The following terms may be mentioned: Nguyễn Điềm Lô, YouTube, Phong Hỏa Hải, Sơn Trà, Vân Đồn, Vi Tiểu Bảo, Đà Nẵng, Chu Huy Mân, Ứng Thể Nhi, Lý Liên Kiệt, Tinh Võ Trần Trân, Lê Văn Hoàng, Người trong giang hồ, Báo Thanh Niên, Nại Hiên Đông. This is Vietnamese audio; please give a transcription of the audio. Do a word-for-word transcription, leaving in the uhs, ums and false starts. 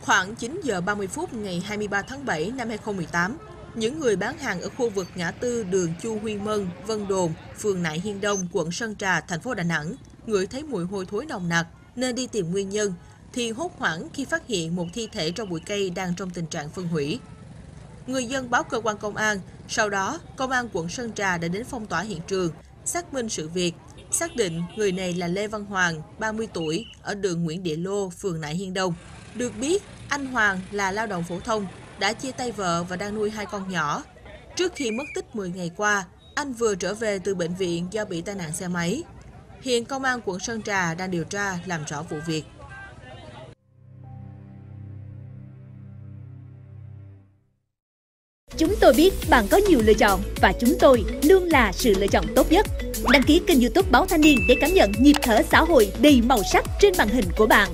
Khoảng chín giờ ba mươi phút ngày hai mươi ba tháng bảy năm hai nghìn không trăm mười tám, những người bán hàng ở khu vực ngã tư đường Chu Huy Mân, Vân Đồn, phường Nại Hiên Đông, quận Sơn Trà, thành phố Đà Nẵng, ngửi thấy mùi hôi thối nồng nặc nên đi tìm nguyên nhân, thì hốt hoảng khi phát hiện một thi thể trong bụi cây đang trong tình trạng phân hủy. Người dân báo cơ quan công an, sau đó công an quận Sơn Trà đã đến phong tỏa hiện trường, xác minh sự việc, xác định người này là Lê Văn Hoàng, ba mươi tuổi, ở đường Nguyễn Điềm Lô, phường Nại Hiên Đông. Được biết, anh Hoàng là lao động phổ thông, đã chia tay vợ và đang nuôi hai con nhỏ. Trước khi mất tích mười ngày qua, anh vừa trở về từ bệnh viện do bị tai nạn xe máy. Hiện công an quận Sơn Trà đang điều tra làm rõ vụ việc. Chúng tôi biết bạn có nhiều lựa chọn và chúng tôi luôn là sự lựa chọn tốt nhất. Đăng ký kênh YouTube Báo Thanh Niên để cảm nhận nhịp thở xã hội đầy màu sắc trên màn hình của bạn.